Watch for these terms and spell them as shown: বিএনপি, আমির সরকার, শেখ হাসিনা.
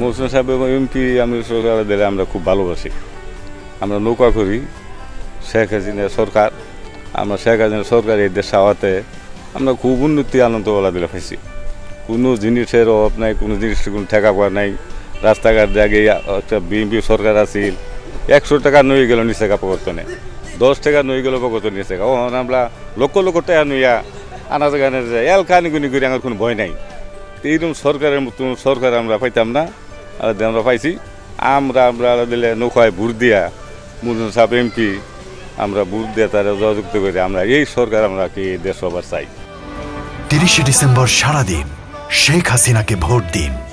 মহসিন সাহেব এবং এমপি আমির সরকারদের আমরা খুব ভালোবাসি। আমরা নৌকা করি শেখ হাসিনা সরকার, আমরা শেখ হাসিনা সরকার এই দেশ আওয়াতে আমরা খুব উন্নতি আনন্দওয়ালা দিলে পাইছি। কোনো জিনিসের অভাব নাই, কোনো জিনিসের কোনো ঠেকা পাওয়া নাই। রাস্তাঘাট আগে একটা বিএনপি সরকার আছিল 100 টাকা নই গেল নিচে কাপড় করতো না, 10 টাকা নই গেল কত নিচে কাপ। আমরা লক্ষ লক্ষ টাকা নইয়া আনাজ গানে যায় এল কানিগুনি করে আমার কোনো ভয় নাই। এইরকম সরকারের মতন সরকার আমরা পাইতাম না, আলাদা আমরা পাইছি। আমরা আমরা আলাদা দিলে নৌকায় ভোট দিয়া মহসিন সাহেব এমপি আমরা ভোট দিয়ে তারা সহযুক্ত করি। আমরা এই সরকার আমরা কি দেশ সবার চাই। 30 ডিসেম্বর সারাদিন শেখ হাসিনাকে ভোট দিন।